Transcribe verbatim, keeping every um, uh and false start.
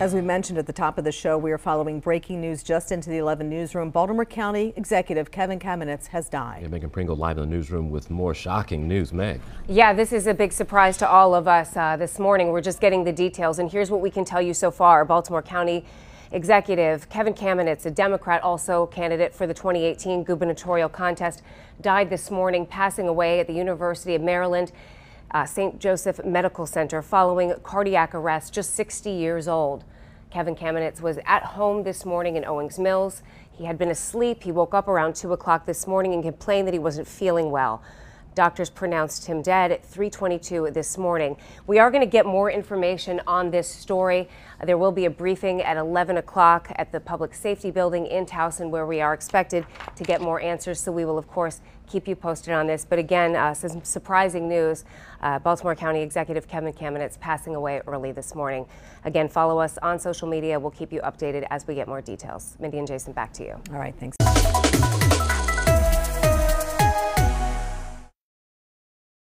As we mentioned at the top of the show, we are following breaking news just into the eleven newsroom. Baltimore County Executive Kevin Kamenetz has died. Yeah, Megan Pringle live in the newsroom with more shocking news. Meg. Yeah, this is a big surprise to all of us uh, this morning. We're just getting the details, and here's what we can tell you so far. Baltimore County Executive Kevin Kamenetz, a Democrat, also candidate for the twenty eighteen gubernatorial contest, died this morning, passing away at the University of Maryland. Uh, Saint Joseph Medical Center following cardiac arrest, just sixty years old. Kevin Kamenetz was at home this morning in Owings Mills. He had been asleep. He woke up around two o'clock this morning and complained that he wasn't feeling well. Doctors pronounced him dead at three twenty-two this morning. We are going to get more information on this story. There will be a briefing at eleven o'clock at the Public Safety Building in Towson, where we are expected to get more answers. So we will, of course, keep you posted on this. But again, uh, some surprising news. Uh, Baltimore County Executive Kevin Kamenetz passing away early this morning. Again, follow us on social media. We'll keep you updated as we get more details. Mindy and Jason, back to you. All right, thanks.